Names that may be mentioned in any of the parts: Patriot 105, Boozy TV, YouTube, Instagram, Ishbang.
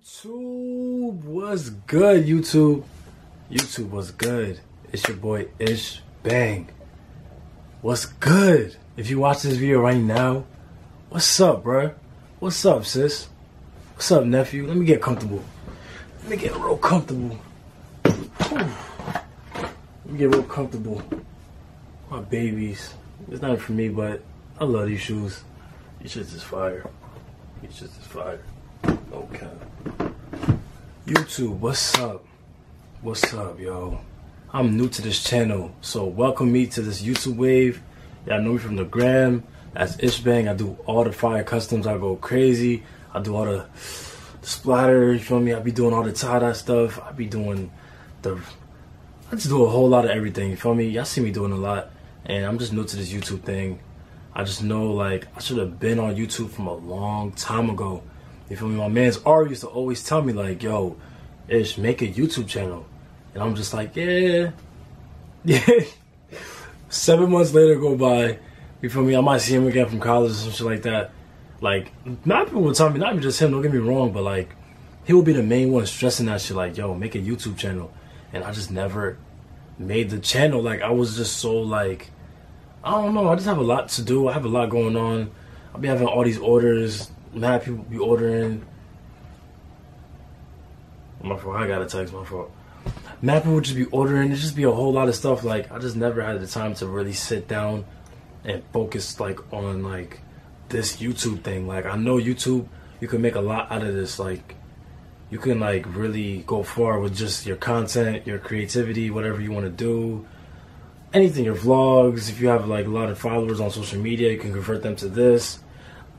YouTube was good, YouTube. YouTube was good. It's your boy Ishbang. What's good? If you watch this video right now, what's up, bro? What's up, sis? What's up, nephew? Let me get comfortable. Let me get real comfortable. My babies. It's not for me, but I love these shoes. These shits is fire. Okay. YouTube, what's up? What's up, yo? I'm new to this channel, so welcome me to this YouTube wave. Y'all know me from the gram. That's Ishbang. I do all the fire customs. I go crazy. I do all the splatter, you feel me? I be doing all the tie-dye stuff. I be doing the... I just do a whole lot of everything, you feel me? Y'all see me doing a lot, and I'm just new to this YouTube thing. I just know, like, I should have been on YouTube from a long time ago. You feel me? My man's Ari used to always tell me, like, yo, Ish, make a YouTube channel. And I'm just like, yeah. 7 months later go by, you feel me? I might see him again from college or some shit like that. Like, not people would tell me, not even just him, don't get me wrong, but, like, he would be the main one stressing that shit, like, yo, make a YouTube channel. And I just never made the channel. Like, I was just so, like, I don't know. I just have a lot to do. I have a lot going on. I'll be having all these orders. Mad people be ordering. My fault. I got a text. My fault. Mad people just be ordering. It just be a whole lot of stuff. Like, I just never had the time to really sit down and focus, like, on, like, this YouTube thing. Like, I know YouTube, you can make a lot out of this. Like, you can, like, really go far with just your content, your creativity, whatever you want to do. Anything, your vlogs. If you have, like, a lot of followers on social media, you can convert them to this.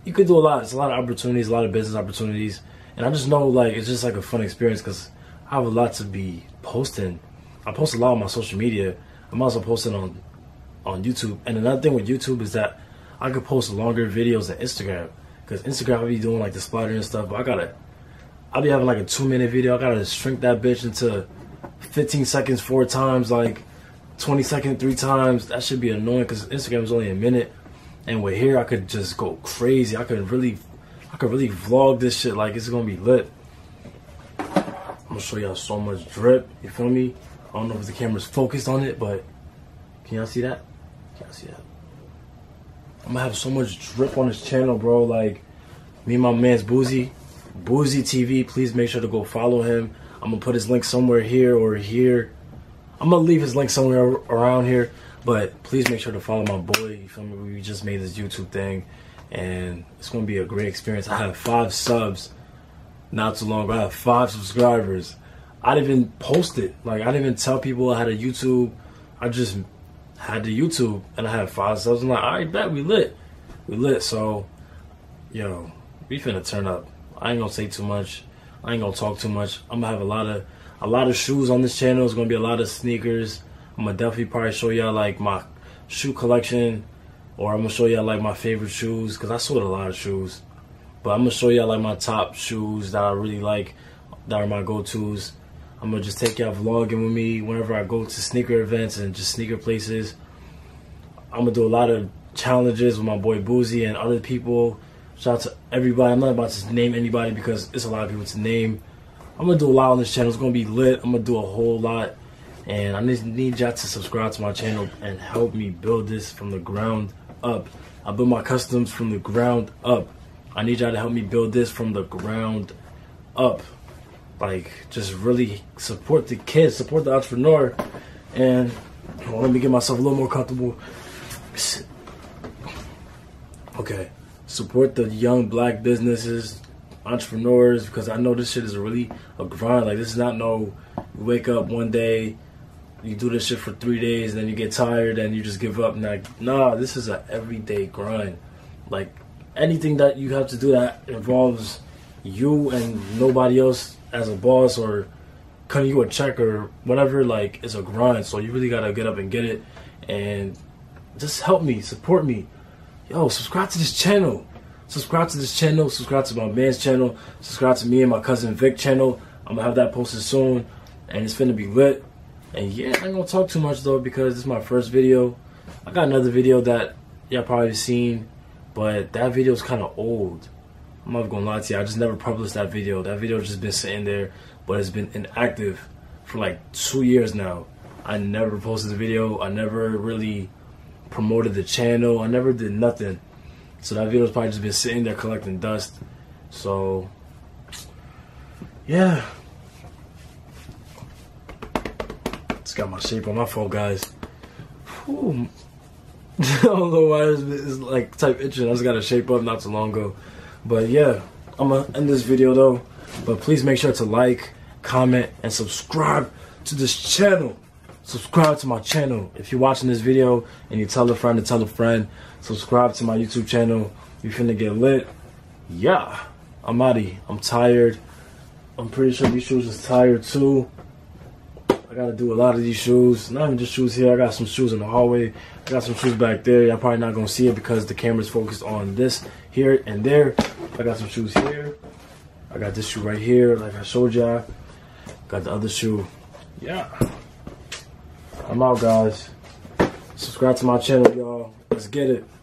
You could do a lot. It's a lot of opportunities, a lot of business opportunities. And I just know, like, it's just like a fun experience because I have a lot to be posting. I post a lot on my social media. I'm also posting on YouTube. And another thing with YouTube is that I could post longer videos than Instagram, because Instagram I'll be doing, like, the splatter and stuff, but I'll be having, like, a 2-minute video. I gotta shrink that bitch into 15 seconds 4 times, like 20 seconds 3 times. That should be annoying because Instagram is only a minute. And with here, I could just go crazy. I could really vlog this shit. Like, it's gonna be lit. I'm gonna show y'all so much drip. You feel me? I don't know if the camera's focused on it, but can y'all see that? Can y'all see that? I'm gonna have so much drip on this channel, bro. Like, me and my man's Boozy, Boozy TV. Please make sure to go follow him. I'm gonna put his link somewhere here or here. I'm gonna leave his link somewhere around here. But please make sure to follow my boy. You feel me? We just made this YouTube thing, and it's gonna be a great experience. I have 5 subs, not too long ago. I have 5 subscribers. I didn't even post it. Like, I didn't even tell people I had a YouTube. I just had the YouTube, and I had 5 subs. I'm like, all right, bet, we lit, So, yo, we finna turn up. I ain't gonna say too much. I ain't gonna talk too much. I'm gonna have a lot of shoes on this channel. It's gonna be a lot of sneakers. I'm gonna definitely probably show y'all, like, my shoe collection, or I'm gonna show y'all, like, my favorite shoes, because I sold a lot of shoes. But I'm gonna show y'all, like, my top shoes that I really like, that are my go-tos. I'm gonna just take y'all vlogging with me whenever I go to sneaker events and just sneaker places. I'm gonna do a lot of challenges with my boy Boozy and other people. Shout out to everybody. I'm not about to name anybody because it's a lot of people to name. I'm gonna do a lot on this channel. It's gonna be lit. I'm gonna do a whole lot. And I just need y'all to subscribe to my channel and help me build this from the ground up. I build my customs from the ground up. I need y'all to help me build this from the ground up. Like, just really support the kids, support the entrepreneur. And, well, let me get myself a little more comfortable. Okay, support the young black businesses, entrepreneurs, because I know this shit is really a grind. Like, this is not no, you wake up one day, you do this shit for 3 days, then you get tired and you just give up. And like, nah, this is an everyday grind. Like, anything that you have to do that involves you and nobody else as a boss or cutting you a check or whatever, like, it's a grind. So you really gotta get up and get it. And just help me, support me. Yo, subscribe to this channel. Subscribe to this channel. Subscribe to my man's channel. Subscribe to me and my cousin Vic's channel. I'm gonna have that posted soon, and it's finna be lit. And yeah, I ain't gonna talk too much though because this is my first video. I got another video that y'all probably seen, but that video is kind of old. I'm not gonna lie to you, I just never published that video. That video just been sitting there, but it's been inactive for like 2 years now. I never posted the video, I never really promoted the channel, I never did nothing. So that video's probably just been sitting there collecting dust. So yeah. It's got my shape on my phone, guys. Whew. I don't know why it's like type itching. I just got a shape up not too long ago. But yeah, I'm gonna end this video though. But please make sure to like, comment, and subscribe to this channel. Subscribe to my channel. If you're watching this video and you tell a friend to tell a friend, subscribe to my YouTube channel. You finna get lit. Yeah. I'm outie. I'm tired. I'm pretty sure these shoes is tired too. I gotta do a lot of these shoes. Not even just shoes here. I got some shoes in the hallway. I got some shoes back there. Y'all probably not gonna see it because the camera's focused on this here and there. I got some shoes here. I got this shoe right here, like I showed y'all. Got the other shoe. Yeah. I'm out, guys. Subscribe to my channel, y'all. Let's get it.